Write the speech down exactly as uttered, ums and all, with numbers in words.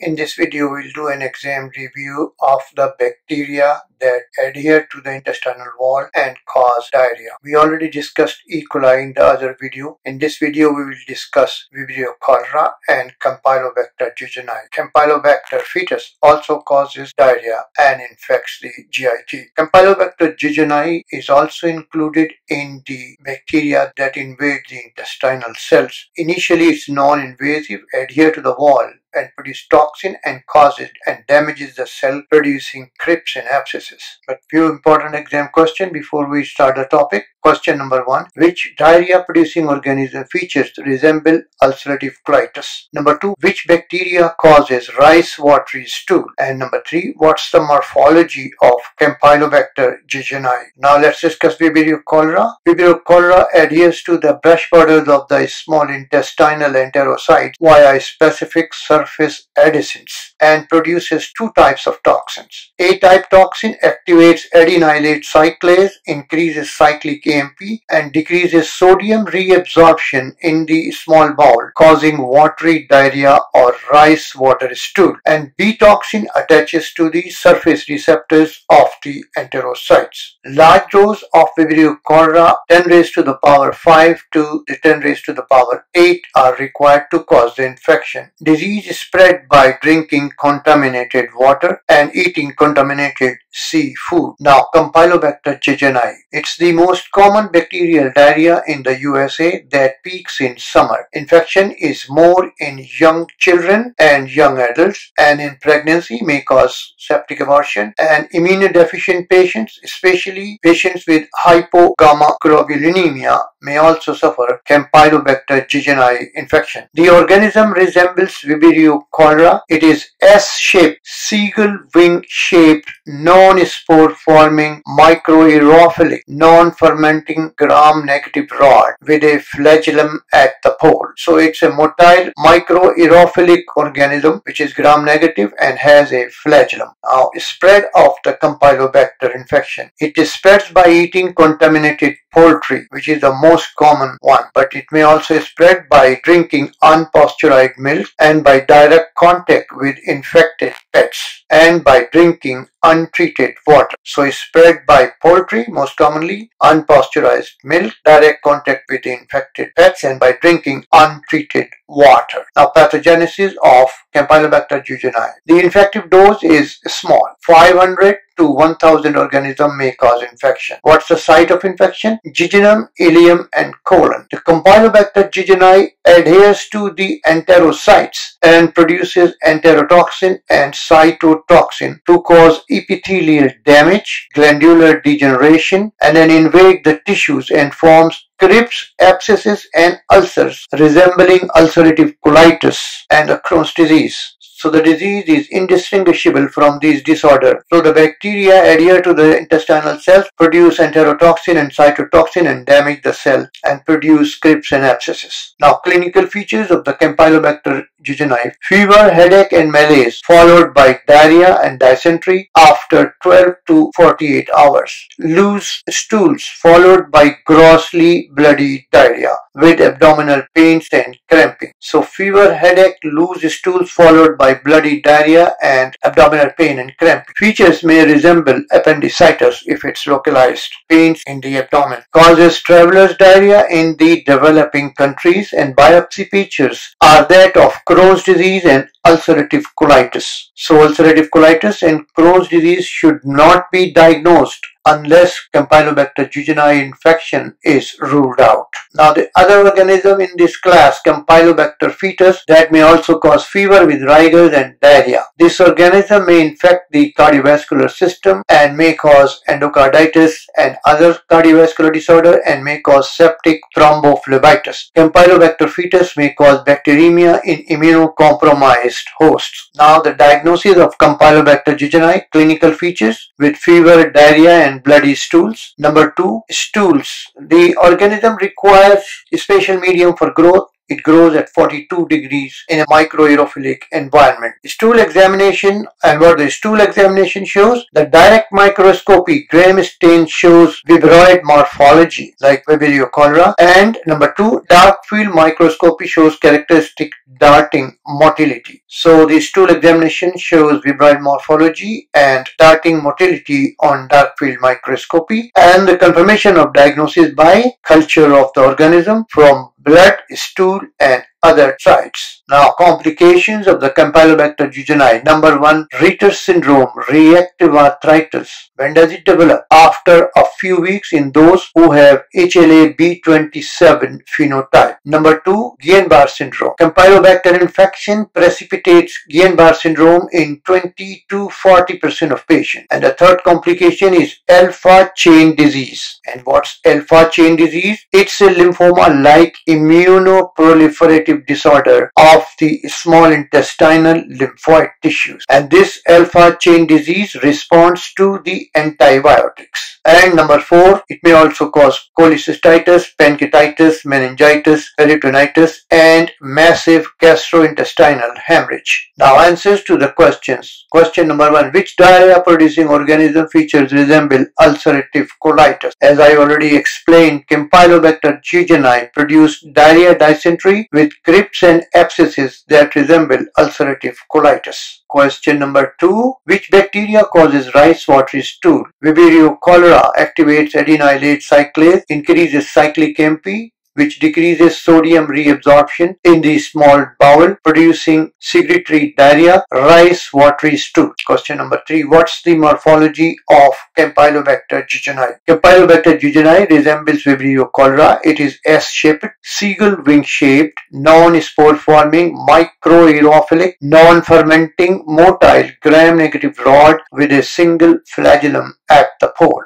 In this video, we'll do an exam review of the bacteria that adhere to the intestinal wall and cause diarrhea. We already discussed E. coli in the other video. In this video, we will discuss Vibrio cholerae and Campylobacter jejuni. Campylobacter fetus also causes diarrhea and infects the G I T. Campylobacter jejuni is also included in the bacteria that invade the intestinal cells. Initially, it's non-invasive, adhere to the wall, and produce toxin and cause it and damages the cell, producing crypts and abscesses. But few important exam questions before we start the topic. Question number one, which diarrhea producing organism features resemble ulcerative colitis? Number two, which bacteria causes rice watery stool? And number three, what's the morphology of Campylobacter jejuni? Now let's discuss Vibrio cholerae. Vibrio cholerae adheres to the brush borders of the small intestinal enterocyte via specific surface adhesins and produces two types of toxins. A-type toxin activates adenylate cyclase, increases cyclic A M P, and decreases sodium reabsorption in the small bowel, causing watery diarrhea or rice water stool. And B-toxin attaches to the surface receptors of the enterocytes. Large dose of Vibrio cholerae, ten raised to the power five to the ten raised to the power eight, are required to cause the infection. Disease is spread by drinking contaminated water and eating contaminated seafood. Now, Campylobacter jejuni. It's the most common bacterial diarrhea in the U S A that peaks in summer. Infection is more in young children and young adults, and in pregnancy may cause septic abortion, and immunodeficient patients, especially patients with hypogammaglobulinemia, may also suffer Campylobacter jejuni infection. The organism resembles Vibrio cholerae. It is S-shaped, seagull-wing-shaped, non-spore-forming, microaerophilic, non-fermenting gram-negative rod with a flagellum at the pole. So it's a motile microaerophilic organism which is gram-negative and has a flagellum. Now, spread of the Campylobacter infection. It spreads by eating contaminated poultry, which is the most common one, but it may also spread by drinking unpasteurized milk and by direct contact with infected pets and by drinking untreated water. So it's spread by poultry, most commonly unpasteurized milk, direct contact with the infected pets, and by drinking untreated water. Now, pathogenesis of Campylobacter jejuni. The infective dose is small. five hundred to one thousand organisms may cause infection. What's the site of infection? Jejunum, ileum, and colon. The Campylobacter jejuni adheres to the enterocytes and produces enterotoxin and cytotoxin to cause epithelial damage, glandular degeneration, and then invade the tissues and forms crypts, abscesses, and ulcers resembling ulcerative colitis and the Crohn's disease. So the disease is indistinguishable from these disorders. So the bacteria adhere to the intestinal cells, produce enterotoxin and cytotoxin, and damage the cell and produce crypts and abscesses. Now, clinical features of the Campylobacter jejuni. Fever, headache, and malaise, followed by diarrhea and dysentery after twelve to forty-eight hours. Loose stools, followed by grossly bloody diarrhea with abdominal pains and cramping. So fever, headache, loose stools, followed by bloody diarrhea and abdominal pain and cramping. Features may resemble appendicitis if it's localized. Pains in the abdomen. Causes traveler's diarrhea in the developing countries, and biopsy pictures are that of Crohn's disease and ulcerative colitis. So ulcerative colitis and Crohn's disease should not be diagnosed unless Campylobacter jejuni infection is ruled out. Now, the other organism in this class, Campylobacter fetus, that may also cause fever with rigors and diarrhea. This organism may infect the cardiovascular system and may cause endocarditis and other cardiovascular disorder, and may cause septic thrombophlebitis. Campylobacter fetus may cause bacteremia in immunocompromised hosts. Now, the diagnosis of Campylobacter jejuni, clinical features with fever, diarrhea, and bloody stools. Number two, stools. The organism requires a special medium for growth. It grows at forty-two degrees in a microaerophilic environment. Stool examination, and what the stool examination shows, the direct microscopy gram stain shows vibroid morphology like Vibrio cholerae, and number two, dark field microscopy shows characteristic darting motility. So the stool examination shows vibroid morphology and darting motility on dark field microscopy, and the confirmation of diagnosis by culture of the organism from blood, stool and other sites. Now, complications of the Campylobacter jejuni. Number one, Reiter's syndrome, reactive arthritis. When does it develop? After a few weeks in those who have H L A B twenty-seven phenotype. Number two, Guillain-Barré syndrome. Campylobacter infection precipitates Guillain-Barré syndrome in twenty to forty percent of patients. And the third complication is Alpha chain disease. And what's Alpha chain disease? It's a lymphoma-like immunoproliferative disorder of the small intestinal lymphoid tissues, and this alpha chain disease responds to the antibiotics. And number four, it may also cause cholecystitis, pancreatitis, meningitis, peritonitis and massive gastrointestinal hemorrhage. Now, answers to the questions. Question number one, which diarrhea producing organism features resemble ulcerative colitis? As I already explained, Campylobacter jejuni produce diarrhea dysentery with crypts and abscesses that resemble ulcerative colitis. Question number two, which bacteria causes rice watery stool? Vibrio cholerae activates adenylate cyclase, increases cyclic C A M P, which decreases sodium reabsorption in the small bowel, producing secretory diarrhea, rice watery stool. Question number three, what's the morphology of Campylobacter jejuni? Campylobacter jejuni resembles Vibrio cholerae. It is S-shaped, seagull wing shaped, non-spore forming, microaerophilic, non-fermenting, motile, gram-negative rod with a single flagellum at the pole.